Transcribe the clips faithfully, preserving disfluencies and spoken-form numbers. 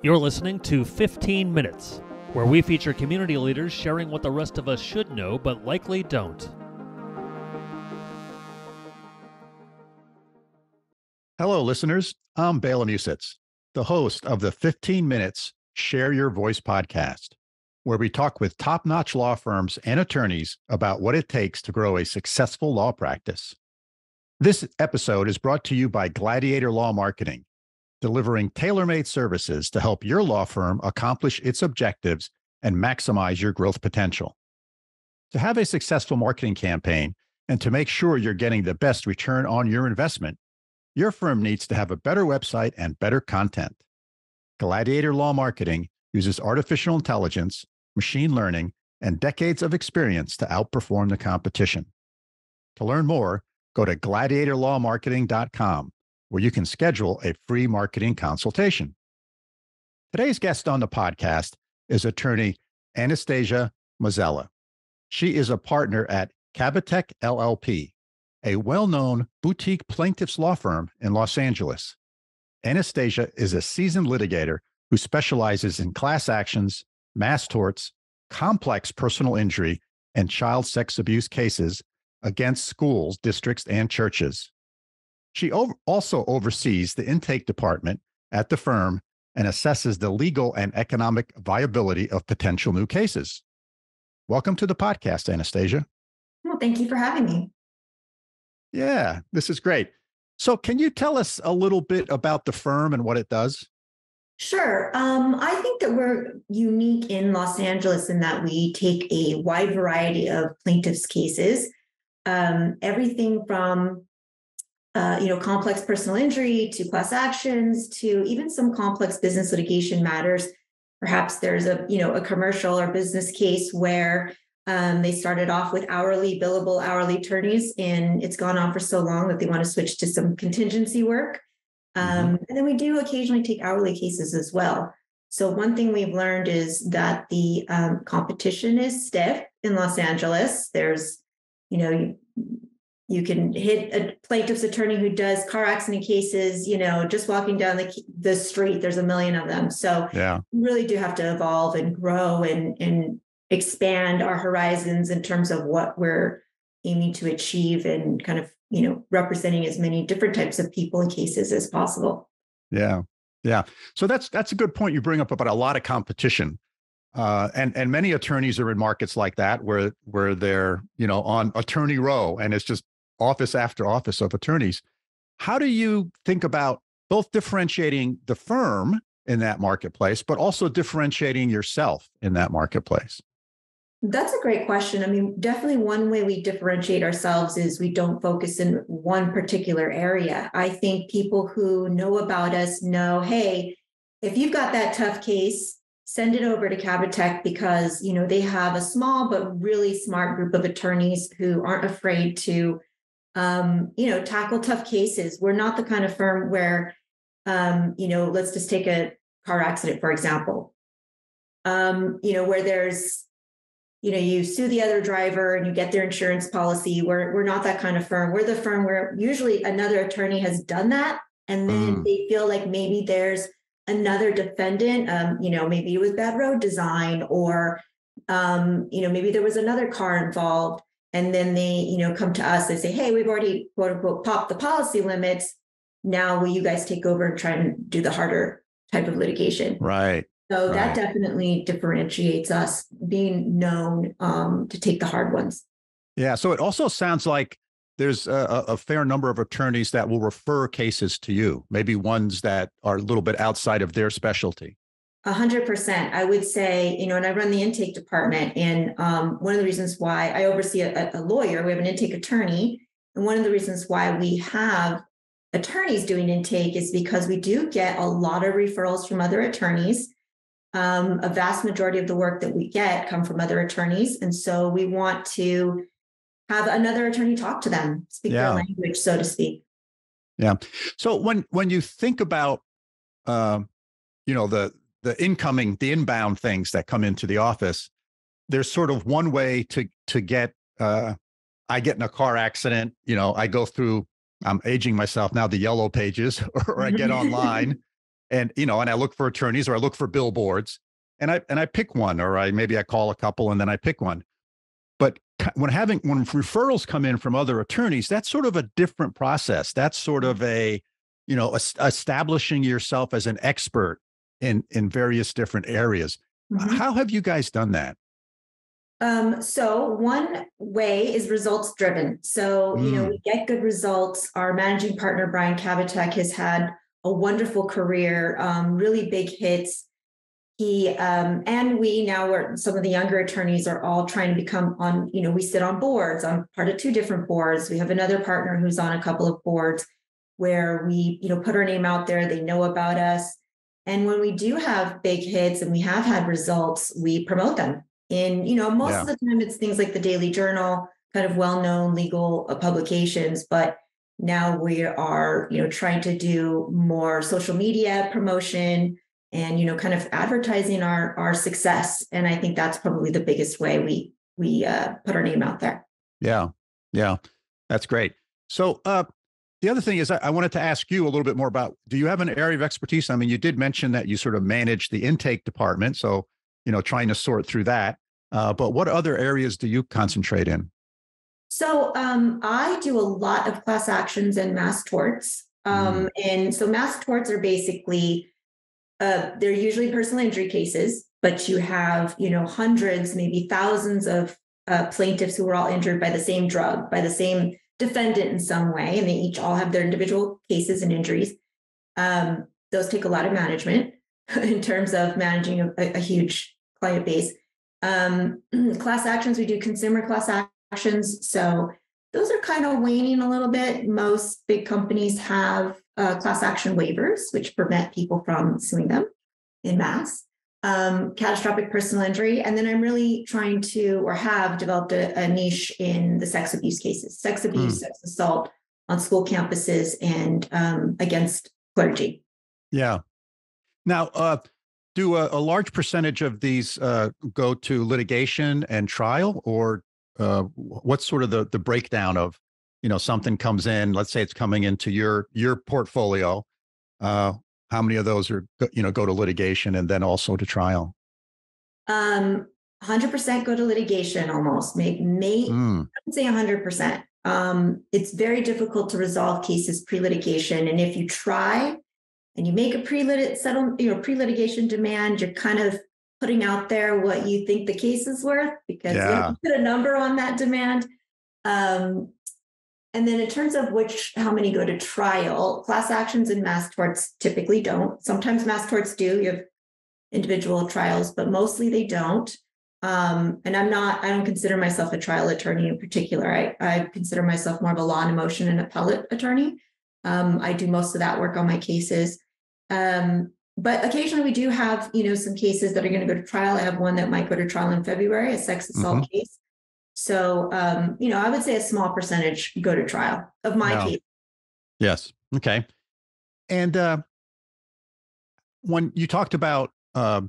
You're listening to fifteen minutes, where we feature community leaders sharing what the rest of us should know but likely don't. Hello, listeners. I'm Bela Musits, the host of the fifteen minutes Share Your Voice podcast, where we talk with top-notch law firms and attorneys about what it takes to grow a successful law practice. This episode is brought to you by Gladiator Law Marketing, delivering tailor-made services to help your law firm accomplish its objectives and maximize your growth potential. To have a successful marketing campaign and to make sure you're getting the best return on your investment, your firm needs to have a better website and better content. Gladiator Law Marketing uses artificial intelligence, machine learning, and decades of experience to outperform the competition. To learn more, go to gladiator law marketing dot com, where you can schedule a free marketing consultation. Today's guest on the podcast is attorney Anastasia Mazzella. She is a partner at Kabateck L L P, a well-known boutique plaintiff's law firm in Los Angeles. Anastasia is a seasoned litigator who specializes in class actions, mass torts, complex personal injury, and child sex abuse cases against schools, districts, and churches. She over- also oversees the intake department at the firm and assesses the legal and economic viability of potential new cases. Welcome to the podcast, Anastasia. Well, thank you for having me. Yeah, this is great. So can you tell us a little bit about the firm and what it does? Sure. Um, I think that we're unique in Los Angeles in that we take a wide variety of plaintiffs' cases, um, everything from uh, you know, complex personal injury to class actions to even some complex business litigation matters. Perhaps there's a you know a commercial or business case where Um, they started off with hourly, billable hourly attorneys, and it's gone on for so long that they want to switch to some contingency work. Um, mm-hmm. And then we do occasionally take hourly cases as well. So one thing we've learned is that the um, competition is stiff in Los Angeles. There's, you know, you, you can hit a plaintiff's attorney who does car accident cases, you know, just walking down the, the street, there's a million of them. So yeah. We really do have to evolve and grow and, and, expand our horizons in terms of what we're aiming to achieve and kind of, you know, representing as many different types of people and cases as possible. Yeah. Yeah. So that's, that's a good point you bring up about a lot of competition. Uh, and, and many attorneys are in markets like that where, where they're, you know, on attorney row and it's just office after office of attorneys. How do you think about both differentiating the firm in that marketplace, but also differentiating yourself in that marketplace? That's a great question. I mean, definitely one way we differentiate ourselves is we don't focus in one particular area. I think people who know about us know, hey, if you've got that tough case, send it over to Kabateck because, you know, they have a small but really smart group of attorneys who aren't afraid to, um, you know, tackle tough cases. We're not the kind of firm where, um, you know, let's just take a car accident, for example, um, you know, where there's you know, you sue the other driver and you get their insurance policy. We're, we're not that kind of firm. We're the firm where usually another attorney has done that. And then mm. they feel like maybe there's another defendant, um, you know, maybe it was bad road design or, um, you know, maybe there was another car involved. And then they, you know, come to us and say, hey, we've already, quote unquote, popped the policy limits. Now will you guys take over and try and do the harder type of litigation? Right. So that right. definitely differentiates us, being known um, to take the hard ones. Yeah. So it also sounds like there's a, a fair number of attorneys that will refer cases to you, maybe ones that are a little bit outside of their specialty. A hundred percent. I would say, you know, and I run the intake department. And um, one of the reasons why I oversee a, a lawyer, we have an intake attorney. And one of the reasons why we have attorneys doing intake is because we do get a lot of referrals from other attorneys. Um, a vast majority of the work that we get come from other attorneys. And so we want to have another attorney talk to them, speak yeah. their language, so to speak. Yeah. So when, when you think about, um, you know, the, the incoming, the inbound things that come into the office, there's sort of one way to, to get, uh, I get in a car accident, you know, I go through, I'm aging myself now, the yellow pages, or I get online And, you know, and I look for attorneys, or I look for billboards, and I, and I pick one, or I, maybe I call a couple and then I pick one. But when having, when referrals come in from other attorneys, that's sort of a different process. That's sort of a, you know, a, establishing yourself as an expert in, in various different areas. Mm-hmm. How have you guys done that? Um, so one way is results driven. So, mm. you know, we get good results. Our managing partner, Brian Kabateck, has had a wonderful career, um, really big hits. He, um, and we now are, some of the younger attorneys are all trying to become on, you know, we sit on boards. I'm part of two different boards. We have another partner who's on a couple of boards where we, you know, put our name out there. They know about us. And when we do have big hits and we have had results, we promote them. In, you know, most yeah. of the time it's things like the Daily Journal, kind of well-known legal publications, but now we are, you know, trying to do more social media promotion and, you know, kind of advertising our, our success. And I think that's probably the biggest way we, we uh, put our name out there. Yeah. Yeah. That's great. So uh, the other thing is I, I wanted to ask you a little bit more about, do you have an area of expertise? I mean, you did mention that you sort of manage the intake department. So, you know, trying to sort through that. Uh, but what other areas do you concentrate in? So um, I do a lot of class actions and mass torts. Um, mm. And so mass torts are basically, uh, they're usually personal injury cases, but you have, you know, hundreds, maybe thousands of uh, plaintiffs who were all injured by the same drug, by the same defendant in some way. And they each all have their individual cases and injuries. Um, those take a lot of management in terms of managing a, a huge client base. Um, class actions, we do consumer class actions. So those are kind of waning a little bit. Most big companies have uh, class action waivers, which prevent people from suing them en masse. Um, catastrophic personal injury. And then I'm really trying to, or have developed a, a niche in the sex abuse cases, sex abuse, mm. sex assault on school campuses and um, against clergy. Yeah. Now, uh, do a, a large percentage of these uh, go to litigation and trial, or uh, what's sort of the, the breakdown of, you know, something comes in, let's say it's coming into your your portfolio. Uh, how many of those are, you know, go to litigation and then also to trial? Um, one hundred percent go to litigation almost, may, may, mm. I would say one hundred percent. Um, it's very difficult to resolve cases pre-litigation. And if you try, and you make a pre-lit settlement, you know, pre-litigation demand, you're kind of putting out there what you think the case is worth, because yeah. you have to put a number on that demand. Um, and then in terms of which, how many go to trial, class actions and mass torts typically don't. Sometimes mass torts do. You have individual trials, but mostly they don't. Um, and I'm not, I don't consider myself a trial attorney in particular. I, I consider myself more of a law and emotion and appellate attorney. Um, I do most of that work on my cases. Um, but occasionally we do have, you know, some cases that are going to go to trial. I have one that might go to trial in February, a sex assault mm-hmm. case. So, um, you know, I would say a small percentage go to trial of my wow. case. Yes. Okay. And uh, when you talked about uh,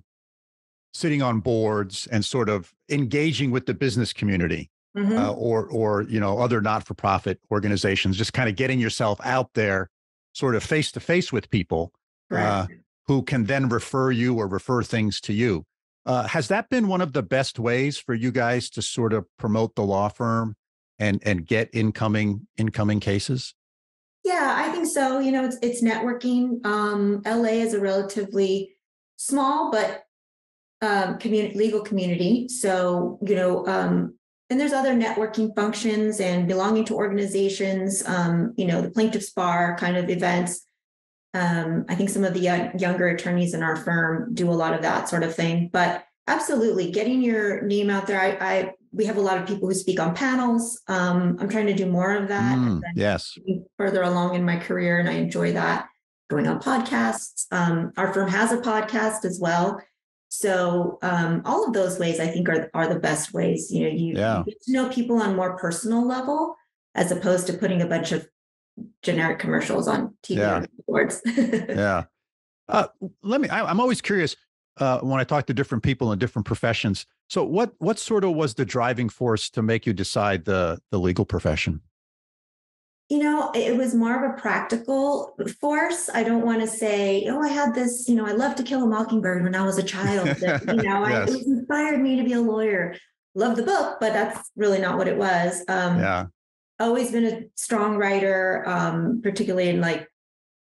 sitting on boards and sort of engaging with the business community, mm-hmm. uh, or, or, you know, other not-for-profit organizations, just kind of getting yourself out there, sort of face-to-face with people. Right. Uh, who can then refer you or refer things to you. Uh, has that been one of the best ways for you guys to sort of promote the law firm and and get incoming incoming cases? Yeah, I think so. You know, it's it's networking. Um, L A is a relatively small but um, community legal community. So, you know, um, and there's other networking functions and belonging to organizations. Um, you know, the plaintiff's bar kind of events. Um, I think some of the young, younger attorneys in our firm do a lot of that sort of thing, but absolutely getting your name out there. I, I we have a lot of people who speak on panels. Um, I'm trying to do more of that. Mm, yes. Further along in my career, and I enjoy that. Going on podcasts. Um, our firm has a podcast as well. So um, all of those ways I think are are the best ways. You know, you, yeah. you get to know people on a more personal level as opposed to putting a bunch of generic commercials on T V yeah. and boards. yeah. Uh, let me, I, I'm always curious uh, when I talk to different people in different professions. So what, what sort of was the driving force to make you decide the, the legal profession? you know, it was more of a practical force. I don't want to say, oh, I had this, you know, I loved To Kill a Mockingbird when I was a child. That, you know, yes. I, it inspired me to be a lawyer. Love the book, but that's really not what it was. Um, yeah. Always been a strong writer, um, particularly in like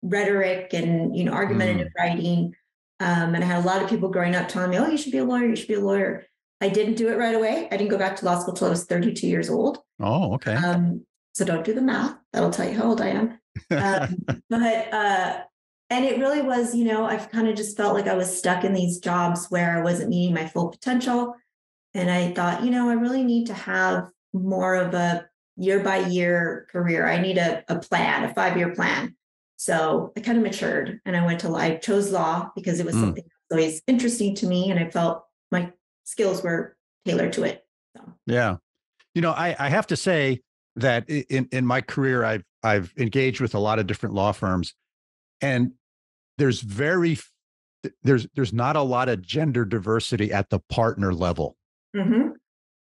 rhetoric and, you know, argumentative mm. writing. Um, and I had a lot of people growing up telling me, oh, you should be a lawyer. You should be a lawyer. I didn't do it right away. I didn't go back to law school till I was thirty-two years old. Oh, okay. Um, so don't do the math. That'll tell you how old I am. Um, but, uh, and it really was, you know, I kind of just felt like I was stuck in these jobs where I wasn't meeting my full potential. And I thought, you know, I really need to have more of a year by year career. I need a, a plan, a five-year plan. So I kind of matured and I went to law. I chose law because it was mm. something that was always interesting to me. And I felt my skills were tailored to it. So. Yeah. You know, I, I have to say that in, in my career, I've, I've engaged with a lot of different law firms, and there's very, there's, there's not a lot of gender diversity at the partner level. Mm-hmm.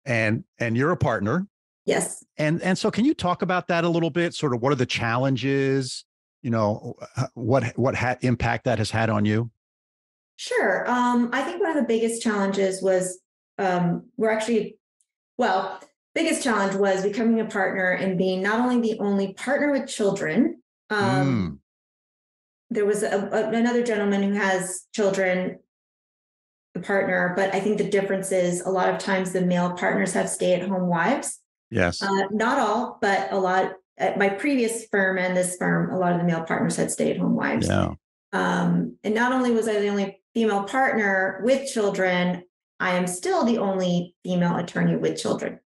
And, and you're a partner. Yes. And, and so can you talk about that a little bit? Sort of what are the challenges? You know, what what ha- impact that has had on you? Sure. Um, I think one of the biggest challenges was um, we're actually, well, biggest challenge was becoming a partner and being not only the only partner with children. Um, mm. There was a, a, another gentleman who has children, a partner, but I think the difference is a lot of times the male partners have stay-at-home wives. Yes. Uh, not all, but a lot. At my previous firm and this firm, a lot of the male partners had stay-at-home wives. Yeah. Um, and not only was I the only female partner with children, I am still the only female attorney with children.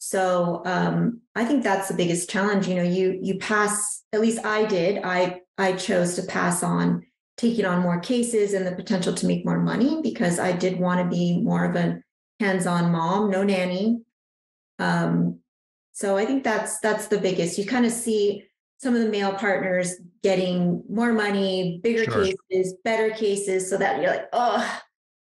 So um, I think that's the biggest challenge. You know, you you pass, at least I did, I I chose to pass on taking on more cases and the potential to make more money because I did want to be more of a hands-on mom, no nanny. Um So I think that's that's the biggest. You kind of see some of the male partners getting more money, bigger sure. cases, better cases, so that you're like, oh,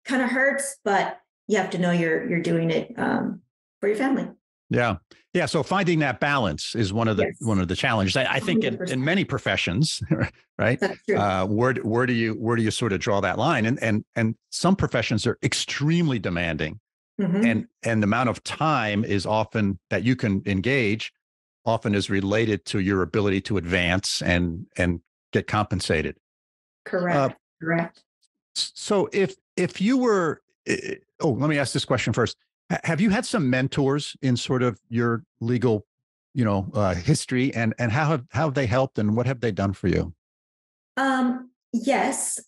kind of hurts, but you have to know you're you're doing it um, for your family. Yeah, yeah. So finding that balance is one of the yes. one of the challenges. I, I think in, in many professions, right? That's true. Uh, where where do you where do you sort of draw that line? And and and some professions are extremely demanding. Mm-hmm. And and the amount of time is often that you can engage often is related to your ability to advance and and get compensated. Correct. Uh, Correct. So if if you were, oh, let me ask this question first. Have you had some mentors in sort of your legal, you know, uh, history, and and how have how have they helped and what have they done for you? Um. Yes.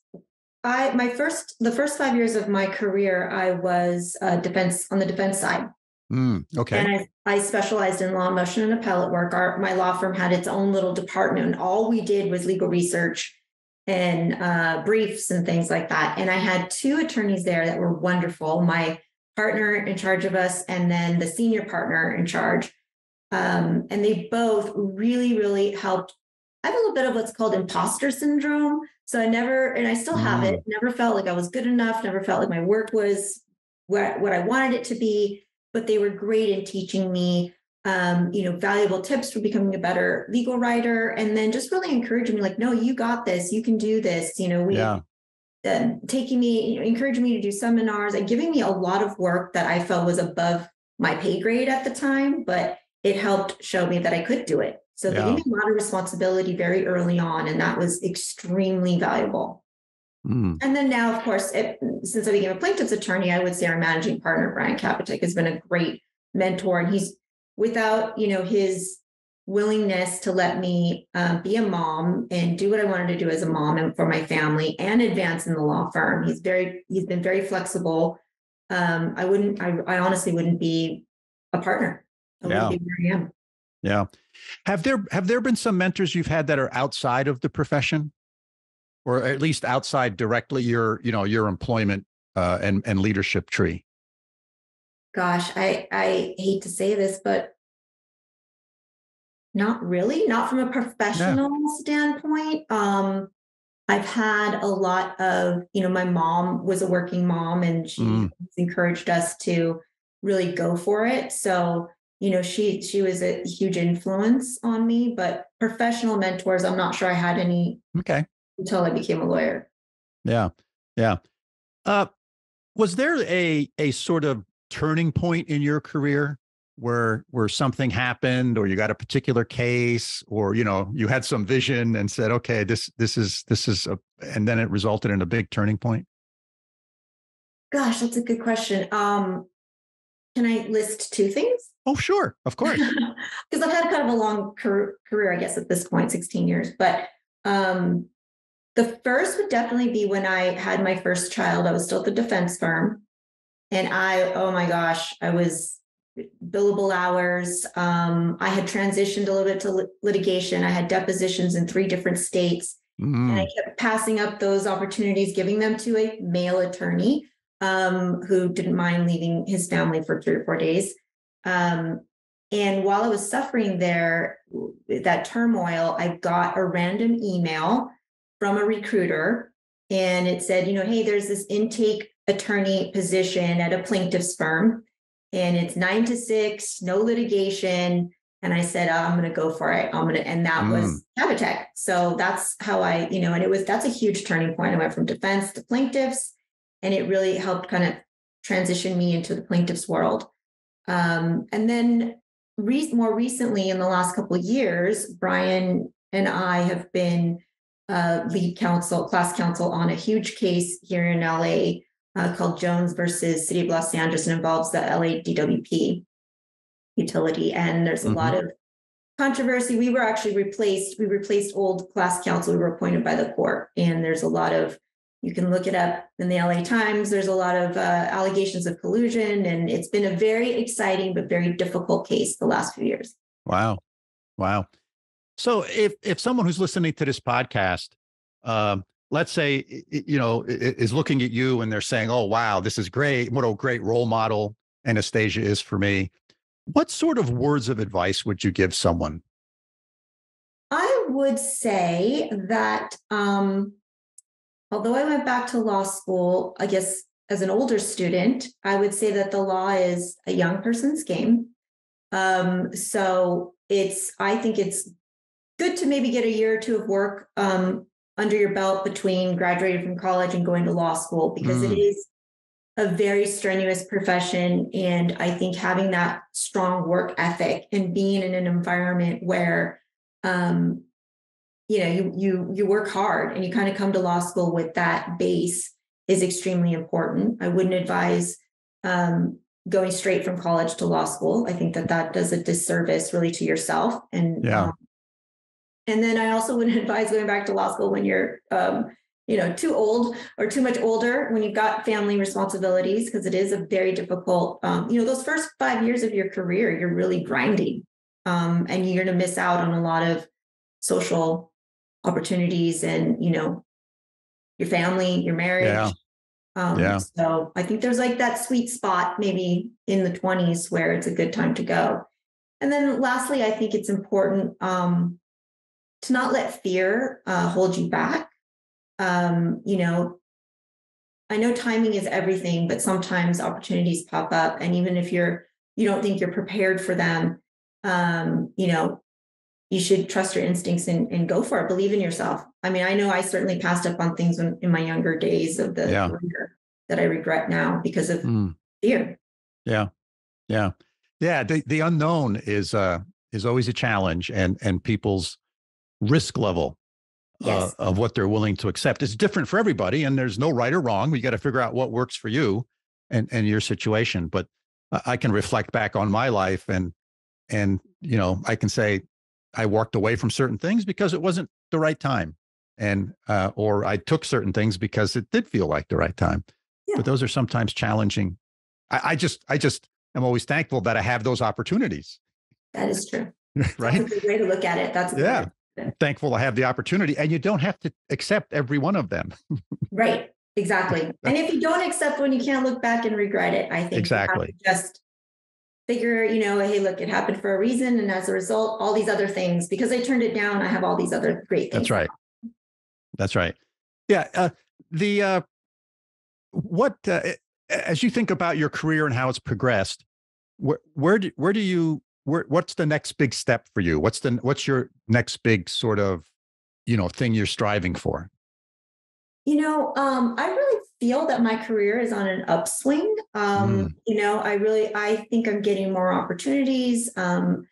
I, my first, the first five years of my career, I was uh, defense on the defense side. Mm, okay. And I, I specialized in law, motion, and appellate work. Our, my law firm had its own little department, and all we did was legal research and uh, briefs and things like that. And I had two attorneys there that were wonderful. My partner in charge of us, and then the senior partner in charge. Um, and they both really, really helped. I have a little bit of what's called imposter syndrome. So I never, and I still have it, never felt like I was good enough, never felt like my work was what, what I wanted it to be, but they were great in teaching me, um, you know, valuable tips for becoming a better legal writer. And then just really encouraging me like, no, you got this, you can do this. You know, we yeah. uh, taking me, you know, encouraging me to do seminars and giving me a lot of work that I felt was above my pay grade at the time, but it helped show me that I could do it. So yeah. they gave me a lot of responsibility very early on, and that was extremely valuable. Mm. And then now, of course, it, since I became a plaintiff's attorney, I would say our managing partner, Brian Kabateck, has been a great mentor. And he's, without you know his willingness to let me uh, be a mom and do what I wanted to do as a mom and for my family and advance in the law firm, he's very he's been very flexible. Um, I wouldn't, I, I honestly wouldn't be a partner. I yeah. wouldn't be where I am. Yeah. Have there have there been some mentors you've had that are outside of the profession, or at least outside directly your, you know, your employment uh, and and leadership tree? Gosh, I I hate to say this, but not really, not from a professional yeah. standpoint. Um, I've had a lot of, you know, my mom was a working mom, and she mm. encouraged us to really go for it. So you know, she she was a huge influence on me, but professional mentors, I'm not sure I had any. Okay. Until I became a lawyer. Yeah. Yeah. Uh, was there a a sort of turning point in your career where where something happened, or you got a particular case, or, you know, you had some vision and said, okay, this this is this is a, and then it resulted in a big turning point? Gosh, that's a good question. Um, can I list two things? Oh, sure. Of course. Because I've had kind of a long career, I guess, at this point, sixteen years. But um, the first would definitely be when I had my first child. I was still at the defense firm. And I, oh my gosh, I was billable hours. Um, I had transitioned a little bit to lit- litigation. I had depositions in three different states. Mm-hmm. And I kept passing up those opportunities, giving them to a male attorney um, who didn't mind leaving his family for three or four days. Um, and while I was suffering there, that turmoil, I got a random email from a recruiter, and it said, you know, hey, there's this intake attorney position at a plaintiff's firm, and it's nine to six, no litigation. And I said, oh, I'm going to go for it. I'm going to, and that mm. was Kabateck. So that's how I, you know, and it was, that's a huge turning point. I went from defense to plaintiffs, and it really helped kind of transition me into the plaintiff's world. Um, and then re- more recently, in the last couple of years, Brian and I have been uh, lead counsel, class counsel on a huge case here in L A uh, called Jones versus City of Los Angeles, and involves the L A D W P utility. And there's a mm-hmm. lot of controversy. We were actually replaced. We replaced old class counsel. We were appointed by the court, and there's a lot of, you can look it up in the L A Times. There's a lot of uh, allegations of collusion, and it's been a very exciting but very difficult case the last few years. Wow. Wow. So if if someone who's listening to this podcast, um, let's say, you know, is looking at you and they're saying, oh, wow, this is great. What a great role model Anastasia is for me. What sort of words of advice would you give someone? I would say that... Um, Although I went back to law school, I guess, as an older student, I would say that the law is a young person's game. Um, so it's, I think it's good to maybe get a year or two of work um, under your belt between graduating from college and going to law school, because mm. it is a very strenuous profession. And I think having that strong work ethic and being in an environment where, um, you know, you, you, you work hard and you kind of come to law school with that base is extremely important. I wouldn't advise um, going straight from college to law school. I think that that does a disservice really to yourself. And, yeah. um, and then I also wouldn't advise going back to law school when you're, um, you know, too old or too much older, when you've got family responsibilities, because it is a very difficult, um, you know, those first five years of your career, you're really grinding um, and you're going to miss out on a lot of social opportunities and, you know, your family, your marriage. Yeah. Um, yeah. So I think there's like that sweet spot maybe in the twenties where it's a good time to go. And then lastly, I think it's important um, to not let fear uh, hold you back. Um, you know, I know timing is everything, but sometimes opportunities pop up. And even if you're, you don't think you're prepared for them, um, you know, you should trust your instincts and, and go for it. Believe in yourself. I mean, I know I certainly passed up on things in, in my younger days of the yeah. career that I regret now because of mm. fear. Yeah. Yeah. Yeah. The the unknown is uh is always a challenge, and and people's risk level yes. uh, of what they're willing to accept is different for everybody. And there's no right or wrong. We got to figure out what works for you and, and your situation. But I can reflect back on my life, and and you know, I can say I walked away from certain things because it wasn't the right time, and uh, or I took certain things because it did feel like the right time. Yeah. But those are sometimes challenging. I, I just, I just am always thankful that I have those opportunities. That is true. Right. That's a good way to look at it. That's a yeah. Good I'm thankful I have the opportunity, and you don't have to accept every one of them. Right. Exactly. And if you don't accept one, you can't look back and regret it. I think exactly. Just figure, you know, hey, look, it happened for a reason. And as a result, all these other things, because I turned it down, I have all these other great things. That's right. That's right. Yeah. Uh, the, uh, what, uh, as you think about your career and how it's progressed, where, where do, where do you where, what's the next big step for you? What's the, what's your next big sort of, you know, thing you're striving for? You know, um, I really feel that my career is on an upswing. Um, mm. You know, I really, I think I'm getting more opportunities. Um,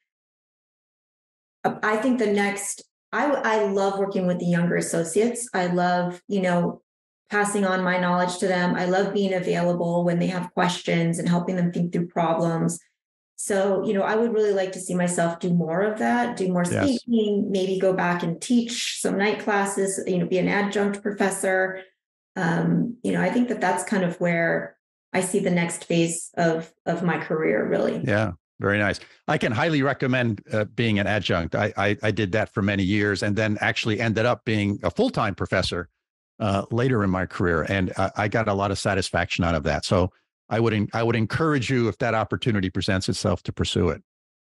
I think the next, I, I love working with the younger associates. I love, you know, passing on my knowledge to them. I love being available when they have questions and helping them think through problems. So, you know, I would really like to see myself do more of that, do more speaking, yes. maybe go back and teach some night classes, you know, be an adjunct professor. Um, you know, I think that that's kind of where I see the next phase of, of my career, really. Yeah. Very nice. I can highly recommend uh, being an adjunct. I, I I did that for many years and then actually ended up being a full-time professor uh, later in my career. And I, I got a lot of satisfaction out of that. So I would en- I would encourage you, if that opportunity presents itself, to pursue it.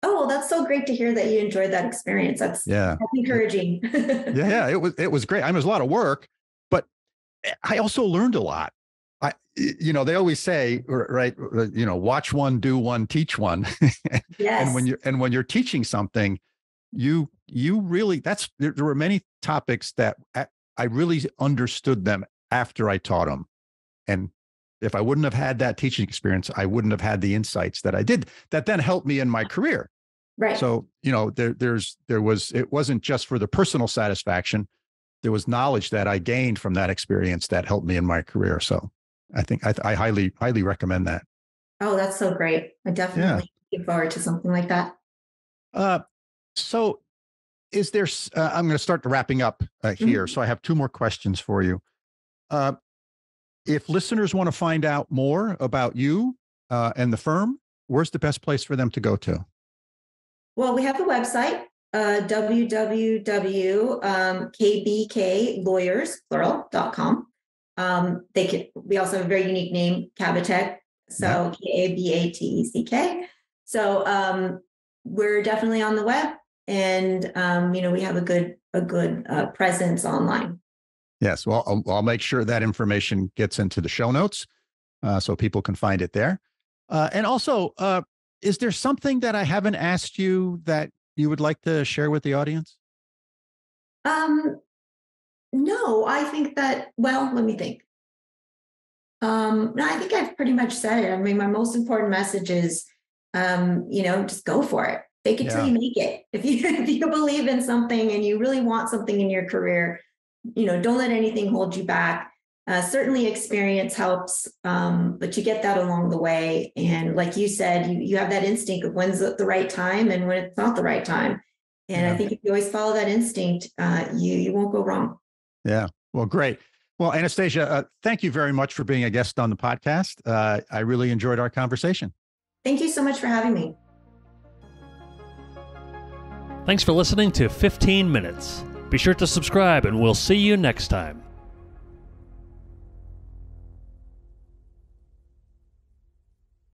Oh, well, that's so great to hear that you enjoyed that experience. That's, yeah. that's encouraging. yeah, yeah, it was it was great. I mean, it was a lot of work, but I also learned a lot. I, you know, they always say, right, you know, watch one, do one, teach one. Yes. And when you're, and when you're teaching something, you, you really, that's, there, there were many topics that I, I really understood them after I taught them. And if I wouldn't have had that teaching experience, I wouldn't have had the insights that I did that then helped me in my career. Right. So, you know, there, there's, there was, it wasn't just for the personal satisfaction. There was knowledge that I gained from that experience that helped me in my career. So I think I, I highly, highly recommend that. Oh, that's so great. I definitely yeah. look forward to something like that. Uh, so is there, uh, I'm going to start wrapping up uh, here. Mm-hmm. So I have two more questions for you. Uh, if listeners want to find out more about you uh, and the firm, where's the best place for them to go to? Well, we have a website, uh, w w w dot k b k lawyers plural dot com. Um, they could, we also have a very unique name, Kabateck. So yeah. K A B A T E C K. So, um, we're definitely on the web and, um, you know, we have a good, a good, uh, presence online. Yes. Well, I'll, I'll make sure that information gets into the show notes, uh, so people can find it there. Uh, and also, uh, is there something that I haven't asked you that you would like to share with the audience? Um, No, I think that, well, let me think. Um, no, I think I've pretty much said it. I mean, my most important message is, um, you know, just go for it. Fake it yeah. till you make it. If you, if you believe in something and you really want something in your career, you know, don't let anything hold you back. Uh, certainly experience helps, um, but you get that along the way. And like you said, you, you have that instinct of when's the right time and when it's not the right time. And yeah. I think if you always follow that instinct, uh, you you won't go wrong. Yeah. Well, great. Well, Anastasia, uh, thank you very much for being a guest on the podcast. Uh, I really enjoyed our conversation. Thank you so much for having me. Thanks for listening to fifteen minutes. Be sure to subscribe and we'll see you next time.